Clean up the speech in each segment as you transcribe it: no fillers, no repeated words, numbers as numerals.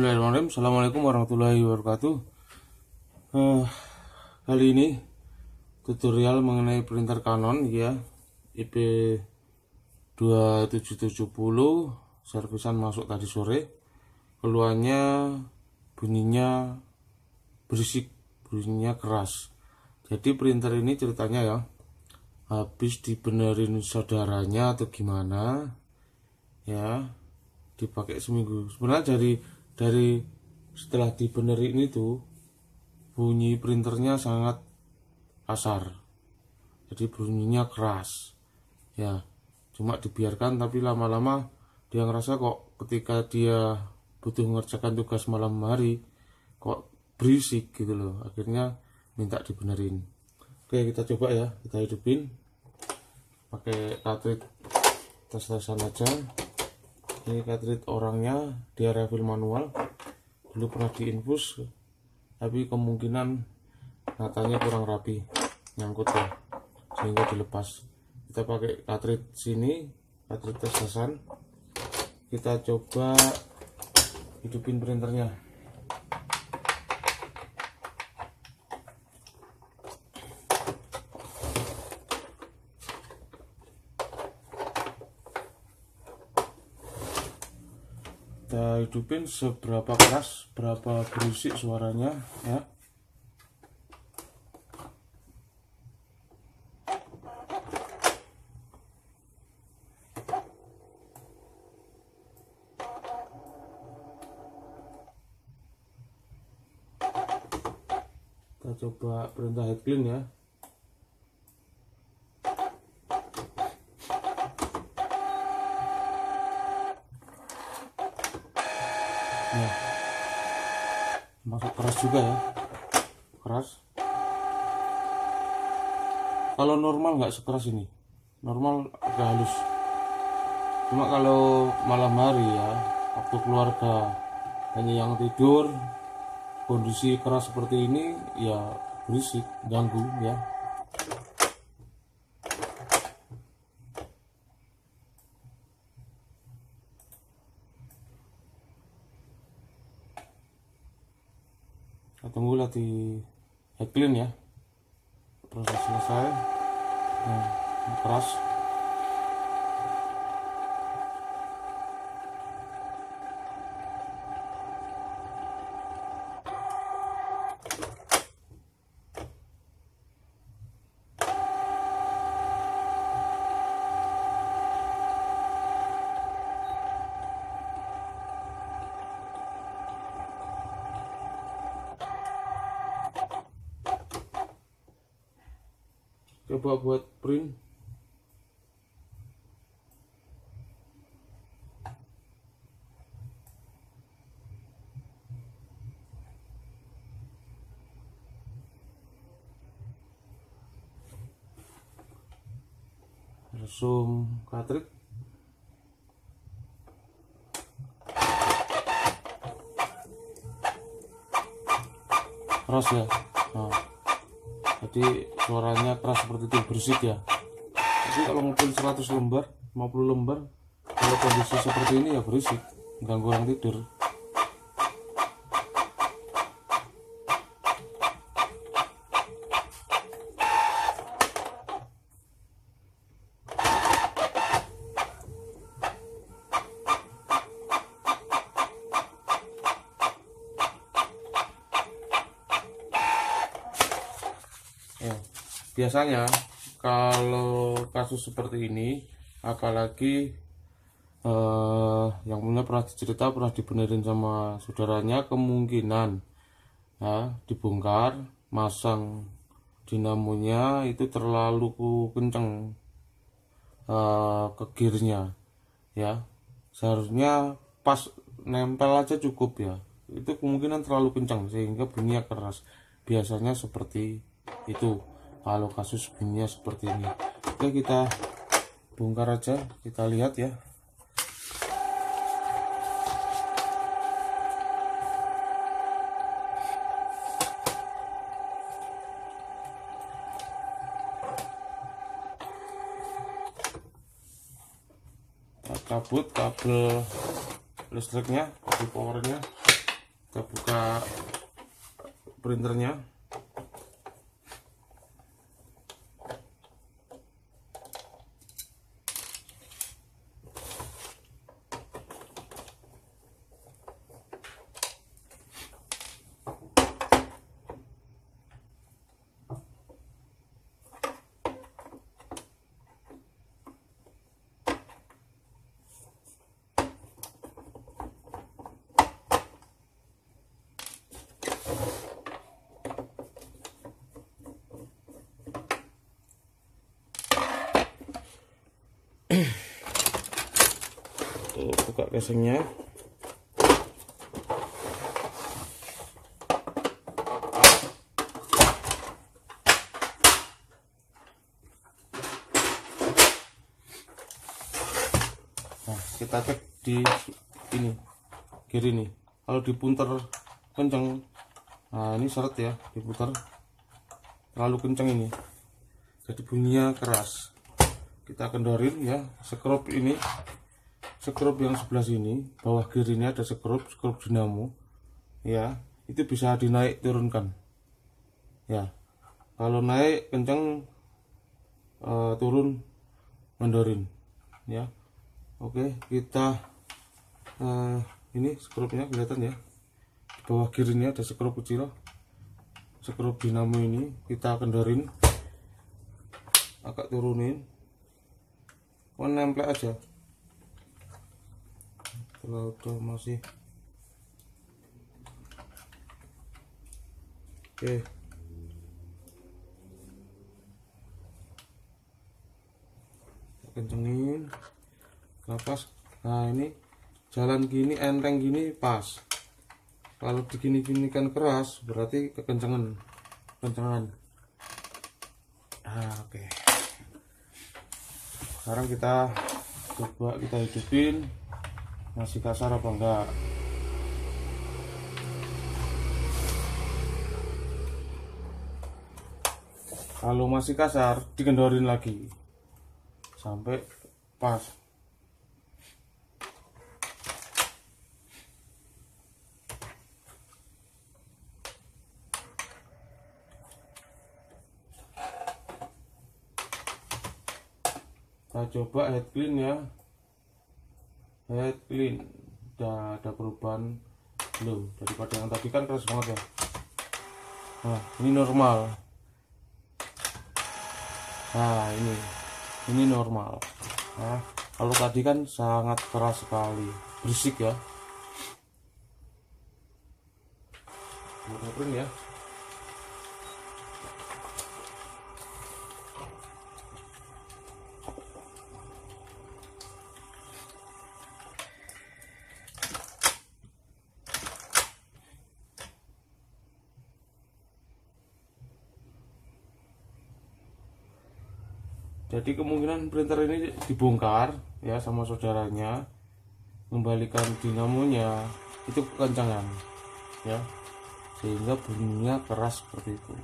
Bismillahirrahmanirrahim. Assalamualaikum warahmatullahi wabarakatuh. Kali ini tutorial mengenai printer Canon ya, IP 2770 servisan masuk tadi sore. Keluhannya bunyinya berisik, bunyinya keras. Jadi printer ini ceritanya ya habis dibenerin saudaranya atau gimana ya, dipakai seminggu. Sebenarnya dari setelah dibenerin itu bunyi printernya sangat kasar, jadi bunyinya keras ya. Cuma dibiarkan, tapi lama-lama dia ngerasa kok ketika dia butuh mengerjakan tugas malam hari kok berisik gitu loh, akhirnya minta dibenerin. Oke, kita coba ya, kita hidupin pakai cartridge tes-tesan aja. Ini cartridge orangnya dia refill manual, dulu pernah diinfus tapi kemungkinan natanya kurang rapi nyangkutnya sehingga dilepas. Kita pakai cartridge sini, cartridge tes-tesan. Kita coba hidupin printernya. Kita hidupin seberapa keras, berapa berisik suaranya ya. Kita coba perintah head clean ya. Nah, masuk keras juga ya, keras. Kalau normal nggak sekeras ini, normal agak halus. Cuma kalau malam hari ya, waktu keluarga hanya yang tidur, kondisi keras seperti ini ya berisik, ganggu ya. Tunggulah di head clean ya, proses selesai. Nah, keras. Coba buat print. Resum cartridge. Keras ya. Nah, jadi suaranya keras seperti itu, berisik ya. Jadi kalau ngumpulin 100 lembar, 50 lembar, kalau kondisi seperti ini ya berisik, ganggu orang tidur. Biasanya kalau kasus seperti ini, apalagi yang pernah dicerita, pernah dibenerin sama saudaranya, kemungkinan dibongkar, masang dinamonya itu terlalu kenceng ke gearnya ya. Seharusnya pas nempel aja cukup ya, itu kemungkinan terlalu kenceng sehingga bunyinya keras. Biasanya seperti itu kalau kasus bunyinya seperti ini. Oke, kita bongkar aja, kita lihat ya. Kita cabut kabel listriknya, kabel powernya. Kita buka printernya. Tuh, buka casingnya. Nah, kita cek di ini kiri nih. Kalau diputar kencang, nah ini seret ya, diputar terlalu kencang ini, jadi bunyinya keras. Kita kendorin ya, sekrup ini, sekrup yang sebelah sini, bawah kirinya ada sekrup dinamo ya, itu bisa dinaik turunkan ya. Kalau naik kencang, turun kendorin ya. Oke, kita ini sekrupnya kelihatan ya, di bawah kirinya ada sekrup kecil, sekrup dinamo ini kita kendorin, agak turunin, nempel aja. Kalau udah masih oke, kencengin lepas. Nah ini jalan gini, enteng gini pas. Kalau digini-gini kan keras, berarti kekencangan. Nah, oke, sekarang kita coba, kita hidupin, masih kasar apa enggak. Kalau masih kasar, dikendorin lagi sampai pas. Kita coba head clean ya, head clean udah ada perubahan belum daripada yang tadi kan keras banget ya. Nah ini normal, nah ini normal. Nah kalau tadi kan sangat keras sekali, berisik ya, burung ya. Jadi kemungkinan printer ini dibongkar ya sama saudaranya, mengembalikan dinamonya itu kekencangan ya, sehingga bunyinya keras seperti itu.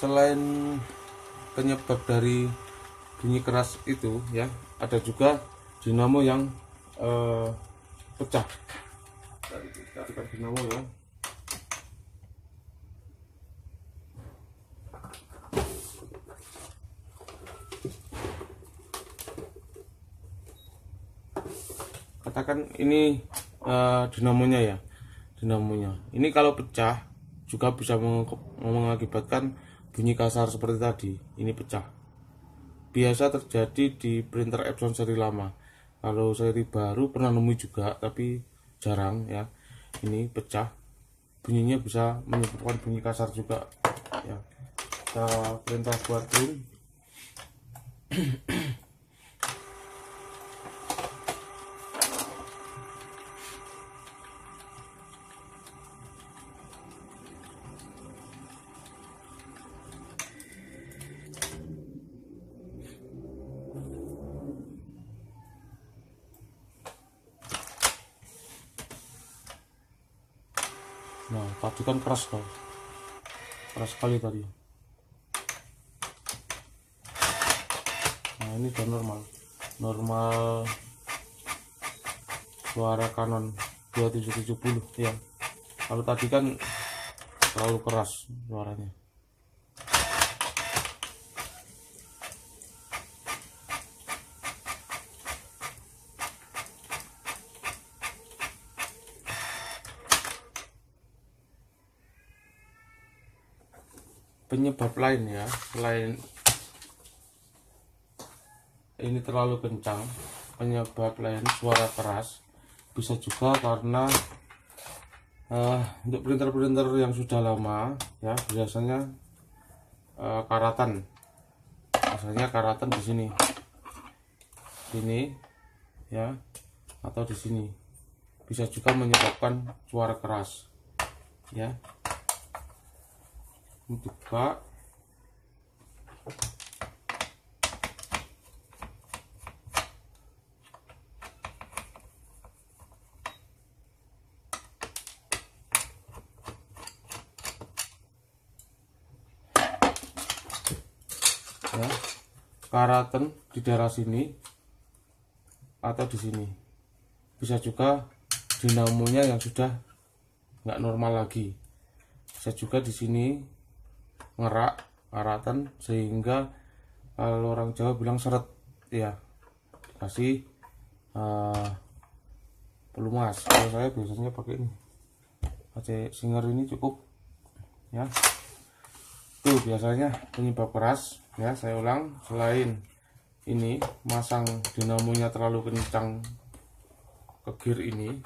Selain penyebab dari bunyi keras itu ya, ada juga dinamo yang pecah. Kita tekan dinamo ya. Katakan ini dinamonya ya, dinamonya. Ini kalau pecah juga bisa mengakibatkan bunyi kasar seperti tadi. Ini pecah. Biasa terjadi di printer Epson seri lama. Kalau seri baru pernah nemu juga, tapi jarang ya. Ini pecah, bunyinya bisa menyebabkan bunyi kasar juga ya. Kita perintah buat clean. Nah tadi kan keras sekali tadi. Nah ini udah normal suara Canon 2770 ya. Kalau tadi kan terlalu keras suaranya. Penyebab lain ya, selain ini terlalu kencang, penyebab lain suara keras bisa juga karena untuk printer-printer yang sudah lama ya biasanya karatan, biasanya karatan di sini ya, atau di sini bisa juga menyebabkan suara keras ya. Buka. Ya. Karatan di daerah sini atau di sini. Bisa juga dinamonya yang sudah nggak normal lagi. Bisa juga di sini ngerak, karatan, sehingga kalau orang Jawa bilang seret ya, kasih pelumas. Kalau saya biasanya pakai ini, pakai Singer ini cukup ya. Tuh biasanya penyebab keras ya, saya ulang, selain ini masang dinamonya terlalu kencang ke gear ini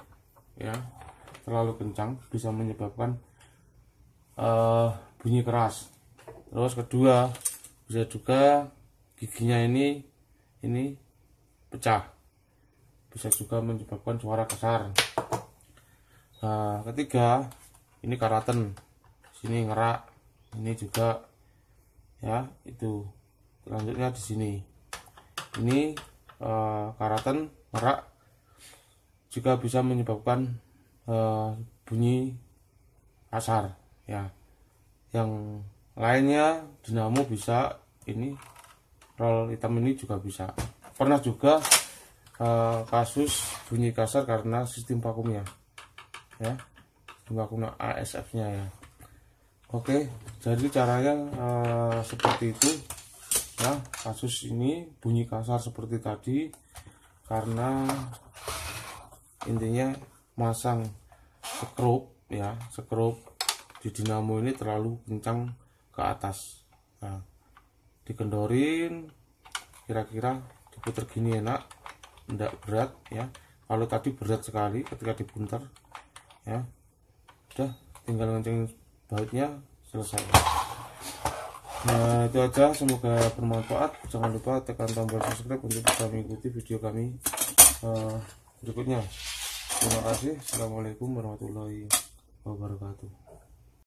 ya, terlalu kencang bisa menyebabkan bunyi keras. Terus kedua, bisa juga giginya ini pecah, bisa juga menyebabkan suara kasar. Nah, ketiga, ini karatan, sini ngerak, ini juga ya itu. Selanjutnya di sini, ini karatan ngerak juga bisa menyebabkan bunyi kasar ya. Yang lainnya dinamo bisa, ini roll hitam ini juga bisa. Pernah juga kasus bunyi kasar karena sistem vakumnya ya, sistem vakum ASF nya ya. Oke, jadi caranya seperti itu ya. Kasus ini bunyi kasar seperti tadi karena intinya masang skrup ya, skrup di dinamo ini terlalu kencang ke atas. Nah, dikendorin, kira-kira diputer gini enak, enggak berat ya. Kalau tadi berat sekali ketika diputer ya, udah tinggal ngencengin bautnya, selesai. Nah itu aja, semoga bermanfaat. Jangan lupa tekan tombol subscribe untuk bisa mengikuti video kami berikutnya. Terima kasih. Assalamualaikum warahmatullahi wabarakatuh.